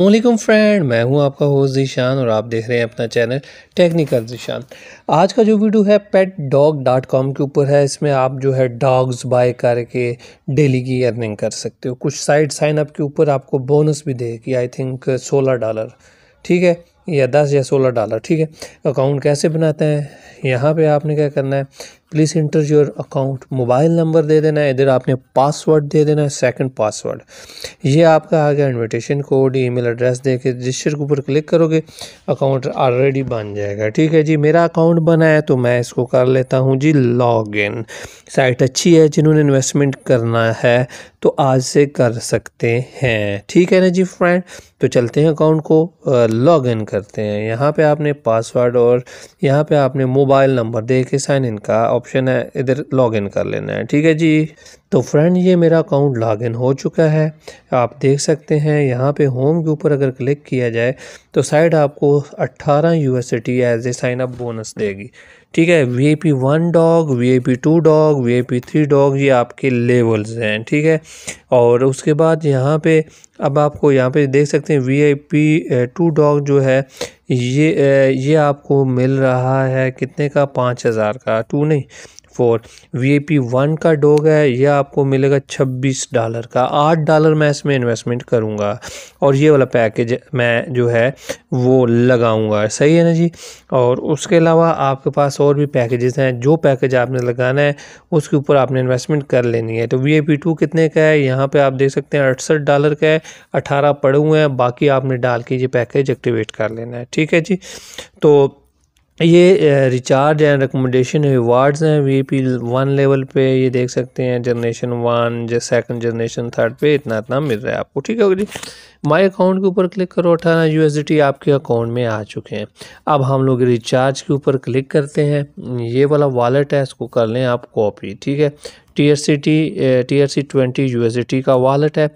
वालेकुम फ्रेंड, मैं हूं आपका होस्ट जीशान और आप देख रहे हैं अपना चैनल टेक्निकल जीशान। आज का जो वीडियो है petdog.com के ऊपर है। इसमें आप जो है डॉग्स बाय करके डेली की अर्निंग कर सकते हो। कुछ साइट साइन अप के ऊपर आपको बोनस भी देगी, आई थिंक $16, ठीक है, या 10 या $16, ठीक है। अकाउंट कैसे बनाते हैं, यहाँ पे आपने क्या करना है, please enter your account, mobile number दे देना है, इधर आपने पासवर्ड दे देना है, सेकंड पासवर्ड। ये आपका आ गया इन्विटेशन कोड, ईमेल एड्रेस दे के रजिस्टर के ऊपर क्लिक करोगे, अकाउंट ऑलरेडी बन जाएगा, ठीक है जी। मेरा अकाउंट बना है तो मैं इसको कर लेता हूँ जी लॉग इन। साइट अच्छी है, जिन्होंने इन्वेस्टमेंट करना है तो आज से कर सकते हैं, ठीक है ना जी फ्रेंड। तो चलते हैं अकाउंट को लॉग इन करते हैं। यहाँ पर आपने पासवर्ड और यहाँ पर आपने मोबाइल नंबर दे के साइन इन का ऑप्शन है, इधर लॉगिन कर लेना है, ठीक है जी। तो फ्रेंड ये मेरा अकाउंट लॉगिन हो चुका है, आप देख सकते हैं। यहाँ पे होम के ऊपर अगर क्लिक किया जाए तो साइट आपको 18 USDT as a sign up bonus देगी, ठीक है। VIP1 dog, VIP2 dog, VIP3 dog, ये आपके लेवल्स हैं, ठीक है। और उसके बाद यहाँ पे अब आपको यहाँ पे देख सकते हैं VIP2 डॉग जो है ये आपको मिल रहा है कितने का, 5000 का, 4। VIP1 का डॉग है, यह आपको मिलेगा $26 का, $8 मैं इसमें इन्वेस्टमेंट करूंगा और ये वाला पैकेज मैं जो है वो लगाऊंगा, सही है ना जी। और उसके अलावा आपके पास और भी पैकेजेस हैं, जो पैकेज आपने लगाना है उसके ऊपर आपने इन्वेस्टमेंट कर लेनी है। तो VIP2 कितने का है, यहाँ पे आप देख सकते हैं $68 का है, 18 पड़े हुए हैं, बाकी आपने डाल के ये पैकेज एक्टिवेट कर लेना है, ठीक है जी। तो ये रिचार्ज एंड रिकमेंडेशन रिवार्ड्स हैं VIP1 लेवल पे, ये देख सकते हैं जनरेशन 1 या सेकंड जनरेशन 3rd पे इतना मिल रहा है आपको, ठीक है जी। माय अकाउंट के ऊपर क्लिक करो, 18 USDT आपके अकाउंट में आ चुके हैं। अब हम लोग रिचार्ज के ऊपर क्लिक करते हैं, ये वाला वॉलेट है, इसको कर लें आप कॉपी, ठीक है। TRC 20 USDT का वॉलेट है।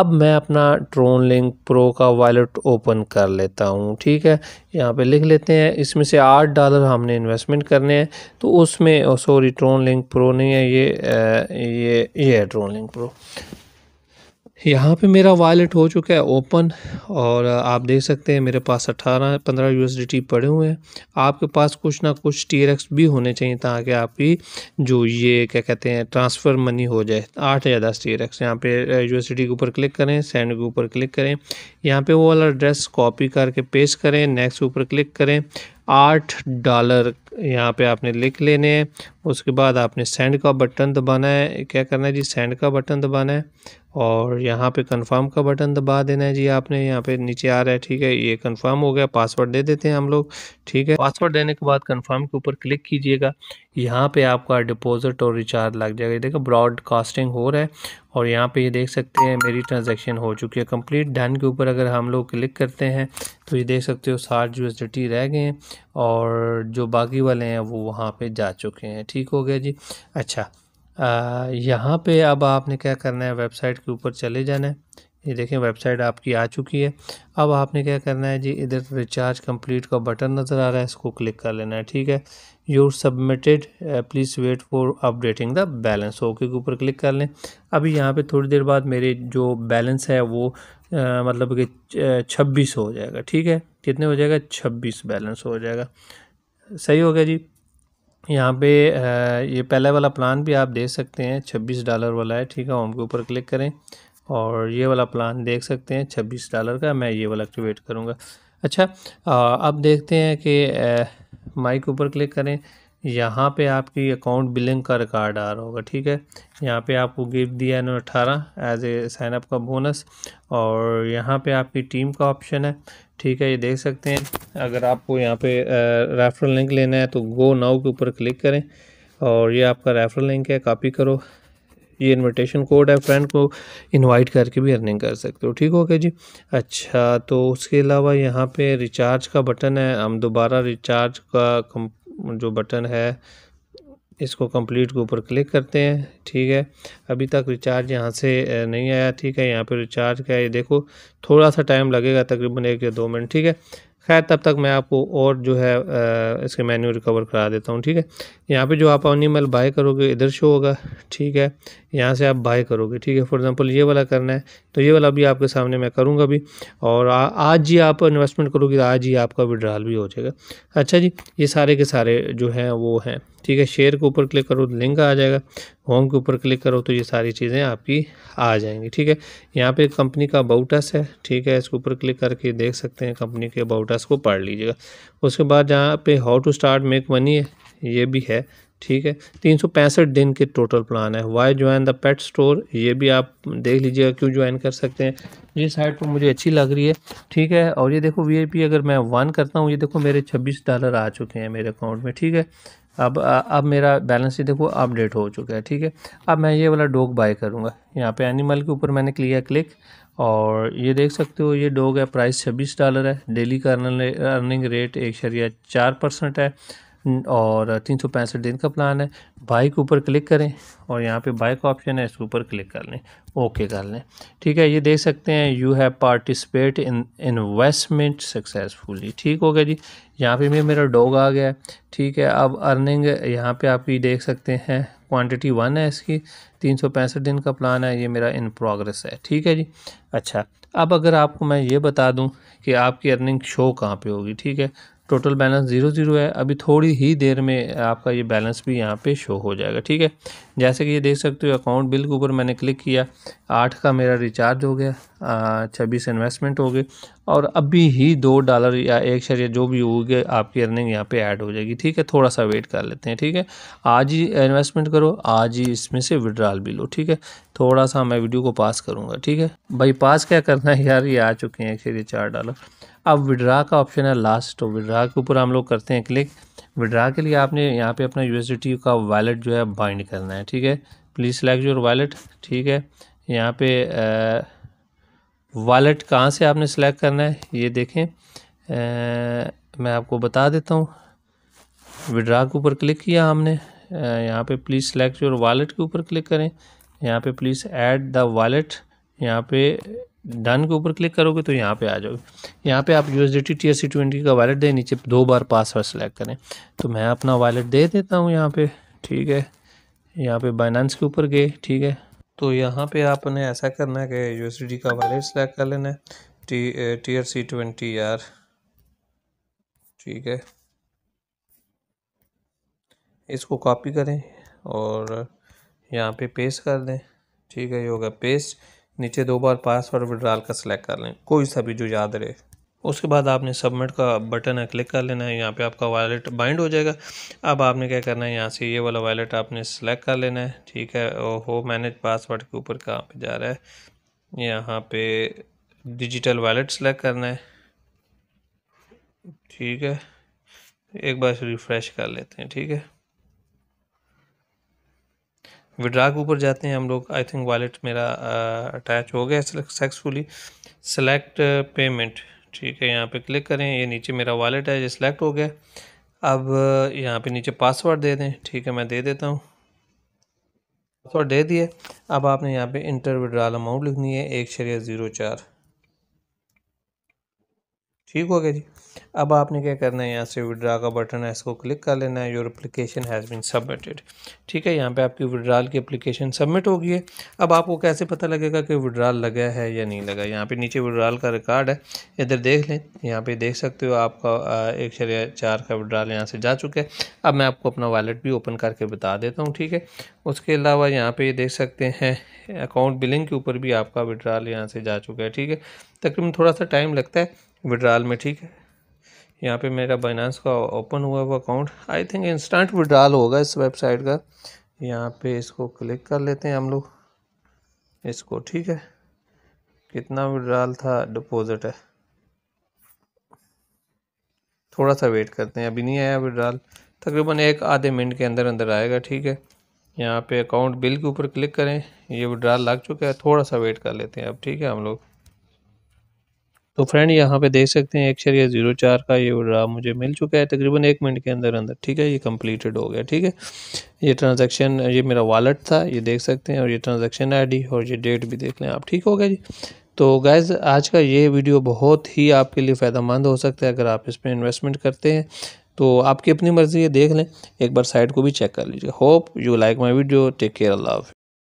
अब मैं अपना ट्रोन लिंक प्रो का वॉलेट ओपन कर लेता हूँ, ठीक है। यहाँ पे लिख लेते हैं, इसमें से $8 हमने इन्वेस्टमेंट करने हैं, तो उसमें सॉरी ट्रोन लिंक प्रो नहीं है, ये है ट्रोन लिंक प्रो। यहाँ पे मेरा वॉलेट हो चुका है ओपन और आप देख सकते हैं मेरे पास 15 USDT पड़े हुए हैं। आपके पास कुछ ना कुछ TREX भी होने चाहिए ताकि आपकी जो ये क्या कहते हैं ट्रांसफ़र मनी हो जाए, 8 या 10 TREX। यहाँ पे USDT के ऊपर क्लिक करें, सेंड के ऊपर क्लिक करें, यहाँ पे वो वाला एड्रेस कॉपी करके पेस्ट करें, नेक्स्ट के ऊपर क्लिक करें, $8 यहाँ पे आपने लिख लेने हैं। उसके बाद आपने सेंड का बटन दबाना है, क्या करना है जी, सेंड का बटन दबाना है और यहाँ पे कंफर्म का बटन दबा देना है जी। आपने यहाँ पे नीचे आ रहा है, ठीक है, ये कंफर्म हो गया, पासवर्ड दे देते हैं हम लोग, ठीक है। पासवर्ड देने के बाद कंफर्म के ऊपर क्लिक कीजिएगा, यहाँ पे आपका डिपॉजिट और रिचार्ज लग जाएगा। ये देखो ब्रॉडकास्टिंग हो रहा है और यहाँ पे ये देख सकते हैं मेरी ट्रांजैक्शन हो चुकी है कंप्लीट। डन के ऊपर अगर हम लोग क्लिक करते हैं तो ये देख सकते हो 60 USDT रह गए हैं और जो बाकी वाले हैं वो वहाँ पे जा चुके हैं, ठीक हो गया जी। अच्छा यहाँ पे अब आपने क्या करना है, वेबसाइट के ऊपर चले जाना है। ये देखें वेबसाइट आपकी आ चुकी है। अब आपने क्या करना है जी, इधर रिचार्ज कंप्लीट का बटन नज़र आ रहा है, इसको क्लिक कर लेना है, ठीक है। Your submitted please wait for updating the balance, okay के ऊपर क्लिक कर लें। अभी यहाँ पे थोड़ी देर बाद मेरे जो बैलेंस है वो मतलब कि 26 हो जाएगा, ठीक है। कितने हो जाएगा, 26 बैलेंस हो जाएगा, सही हो गया जी। यहाँ पे ये पहले वाला प्लान भी आप देख सकते हैं $26 वाला है, ठीक है। होम के ऊपर क्लिक करें और ये वाला प्लान देख सकते हैं $26 का, मैं ये वाला एक्टिवेट करूँगा। अच्छा अब देखते हैं कि माई के ऊपर क्लिक करें, यहाँ पे आपकी अकाउंट बिलिंग का रिकॉर्ड आ रहा होगा, ठीक है। यहाँ पे आपको गिफ्ट दिया है 18 एज ए साइन अप का बोनस और यहाँ पे आपकी टीम का ऑप्शन है, ठीक है, ये देख सकते हैं। अगर आपको यहाँ पे रेफरल लिंक लेना है तो गो नाउ के ऊपर क्लिक करें और ये आपका रेफरल लिंक है, कॉपी करो। ये इनविटेशन कोड है, फ्रेंड को इनवाइट करके भी अर्निंग कर सकते हो, ठीक हो गया जी। अच्छा तो उसके अलावा यहाँ पे रिचार्ज का बटन है, हम दोबारा रिचार्ज का जो बटन है इसको कंप्लीट के ऊपर क्लिक करते हैं, ठीक है। अभी तक रिचार्ज यहाँ से नहीं आया, ठीक है। यहाँ पे रिचार्ज का ये देखो थोड़ा सा टाइम लगेगा, तकरीबन 1 या 2 मिनट, ठीक है। खैर तब तक मैं आपको और जो है इसके मेन्यू रिकवर करा देता हूँ। ठीक है, यहाँ पे जो आप एनिमल बाय करोगे इधर शो होगा। ठीक है, यहाँ से आप बाय करोगे। ठीक है, फॉर एग्जांपल ये वाला करना है तो ये वाला भी आपके सामने मैं करूँगा भी, और आज ही आप इन्वेस्टमेंट करोगे तो आज ही आपका विड्रॉल भी हो जाएगा। अच्छा जी, ये सारे के सारे जो हैं वो हैं। ठीक है, शेयर के ऊपर क्लिक करो तो लिंक आ जाएगा, होम के ऊपर क्लिक करो तो ये सारी चीज़ें आपकी आ जाएंगी। ठीक है, यहाँ पे कंपनी का अबाउट अस है। ठीक है, इसके ऊपर क्लिक करके देख सकते हैं, कंपनी के अबाउट अस को पढ़ लीजिएगा। उसके बाद जहाँ पे how to start make money है, ये भी है। ठीक है, 365 दिन के टोटल प्लान है। Why join the pet store, ये भी आप देख लीजिएगा क्यों ज्वाइन कर सकते हैं। ये साइट पर मुझे अच्छी लग रही है। ठीक है, और ये देखो VIP अगर मैं 1 करता हूँ, ये देखो मेरे $26 आ चुके हैं मेरे अकाउंट में। ठीक है, अब मेरा बैलेंस ही देखो अपडेट हो चुका है। ठीक है, अब मैं ये वाला डॉग बाय करूँगा। यहाँ पे एनिमल के ऊपर मैंने किया क्लिक और ये देख सकते हो ये डॉग है, प्राइस $26 है, डेली का अर्निंग रेट 1.4% है और 365 दिन का प्लान है। बाय के ऊपर क्लिक करें और यहाँ पे बाय का ऑप्शन है, इसके ऊपर क्लिक कर लें, ओके कर लें। ठीक है, ये देख सकते हैं you have participate in investment successfully. ठीक हो गया जी, यहाँ पे भी मेरा डॉग आ गया है। ठीक है, अब अर्निंग यहाँ पे आप ये देख सकते हैं क्वांटिटी 1 है इसकी, 365 दिन का प्लान है, ये मेरा इन प्रोग्रेस है। ठीक है जी, अच्छा अब अगर आपको मैं ये बता दूँ कि आपकी अर्निंग शो कहाँ पे होगी। ठीक है, टोटल बैलेंस 0 है, अभी थोड़ी ही देर में आपका ये बैलेंस भी यहाँ पे शो हो जाएगा। ठीक है, जैसे कि ये देख सकते हो अकाउंट बिल के ऊपर मैंने क्लिक किया, 8 का मेरा रिचार्ज हो गया, 26 इन्वेस्टमेंट हो गए और अभी ही $2 या 1 शेयर जो भी होगी आपकी अर्निंग यहाँ पे ऐड हो जाएगी। ठीक है, थोड़ा सा वेट कर लेते हैं। ठीक है, आज ही इन्वेस्टमेंट करो, आज ही इसमें से विड्रॉल भी लो। ठीक है, थोड़ा सा मैं वीडियो को पास करूँगा। ठीक है भाई, पास क्या करना है यार, ये आ चुके हैं $1.04। अब विड्रा का ऑप्शन है लास्ट, तो विड्रा के ऊपर हम लोग करते हैं क्लिक। विड्रा के लिए आपने यहाँ पे अपना USDT का वॉलेट जो है बाइंड करना है। ठीक है, प्लीज़ सेलेक्ट योर वॉलेट। ठीक है, यहाँ पे वॉलेट कहाँ से आपने सेलेक्ट करना है ये देखें, मैं आपको बता देता हूँ। विड्रा के ऊपर क्लिक किया हमने, यहाँ पे प्लीज़ सेलेक्ट योर वॉलेट के ऊपर क्लिक करें, यहाँ पे प्लीज़ ऐड द वॉलेट, यहाँ पे डन के ऊपर क्लिक करोगे तो यहाँ पे आ जाओगे। यहाँ पे आप USDT TRC 20 का वॉलेट दें, नीचे 2 बार पासवर्ड सेलेक्ट करें, तो मैं अपना वॉलेट दे देता हूँ यहाँ पे। ठीक है, यहाँ पे बाइनेंस के ऊपर गए। ठीक है, तो यहाँ पे आपने ऐसा करना है कि USDT का वॉलेट सेलेक्ट कर लेना है, TRC 20 यार। ठीक है, इसको कॉपी करें और यहाँ पे पेस्ट कर दें। ठीक है, ये होगा पेस्ट, नीचे 2 बार पासवर्ड विड्रॉल का सिलेक्ट कर लें, कोई सा भी जो याद रहे। उसके बाद आपने सबमिट का बटन है क्लिक कर लेना है, यहाँ पे आपका वॉलेट बाइंड हो जाएगा। अब आपने क्या करना है, यहाँ से ये वाला वॉलेट आपने सिलेक्ट कर लेना है। ठीक है, और हो मैनेज पासवर्ड के ऊपर कहाँ पे जा रहा है, यहाँ पे डिजिटल वॉलेट सेलेक्ट करना है। ठीक है, एक बार रिफ्रेश कर लेते हैं। ठीक है, विड्रा के ऊपर जाते हैं हम लोग। आई थिंक वॉलेट मेरा अटैच हो गया सक्सेसफुली। सेलेक्ट पेमेंट, ठीक है, यहाँ पे क्लिक करें, ये नीचे मेरा वॉलेट है, ये सिलेक्ट हो गया। अब यहाँ पे नीचे पासवर्ड दे दें। ठीक है, मैं दे देता हूँ, पासवर्ड दे दिए। अब आपने यहाँ पे इंटर विड्रॉल अमाउंट लिखनी है 1.04। ठीक हो गया जी, अब आपने क्या करना है, यहाँ से विड्रॉ का बटन है, इसको क्लिक कर लेना है, your application has been submitted. ठीक है, यहाँ पे आपकी विड्रॉल की एप्लीकेशन सबमिट हो गई है। अब आपको कैसे पता लगेगा कि विड्रॉल लगा है या नहीं लगा, यहाँ पे नीचे विड्रॉल का रिकॉर्ड है, इधर देख लें। यहाँ पे देख सकते हो आपका 1.04 का विड्रॉल यहाँ से जा चुका है। अब मैं आपको अपना वॉलेट भी ओपन करके बता देता हूँ। ठीक है, उसके अलावा यहाँ पर देख सकते हैं अकाउंट बिलिंग के ऊपर भी आपका विड्रॉल यहाँ से जा चुका है। ठीक है, तकरीबन थोड़ा सा टाइम लगता है विड्रॉल में। ठीक है, यहाँ पे मेरा बाइनेंस का ओपन हुआ हुआ account, I think instant withdrawal होगा इस वेबसाइट का। यहाँ पे इसको क्लिक कर लेते हैं हम लोग इसको। ठीक है, कितना विड्रॉल था, डिपॉजिट है, थोड़ा सा वेट करते हैं, अभी नहीं आया विड्रॉल, तकरीबन 1-0.5 मिनट के अंदर अंदर आएगा। ठीक है, यहाँ पे अकाउंट बिल के ऊपर क्लिक करें, ये विड्रॉल लग चुका है, थोड़ा सा वेट कर लेते हैं अब। ठीक है हम लोग, तो फ्रेंड यहाँ पे देख सकते हैं 1.04 का ये विड्रॉल मुझे मिल चुका है तकरीबन 1 मिनट के अंदर अंदर। ठीक है, ये कंप्लीटेड हो गया। ठीक है, ये ट्रांजैक्शन, ये मेरा वॉलेट था, ये देख सकते हैं, और ये ट्रांजैक्शन ID और ये डेट भी देख लें आप। ठीक हो गया जी, तो गाइज़ आज का ये वीडियो बहुत ही आपके लिए फ़ायदेमंद हो सकता है अगर आप इसमें इन्वेस्टमेंट करते हैं। तो आपकी अपनी मर्ज़ी है, देख लें, एक बार साइट को भी चेक कर लीजिए। Hope you like my video. Take care, अल्लाह हाफ़िज़।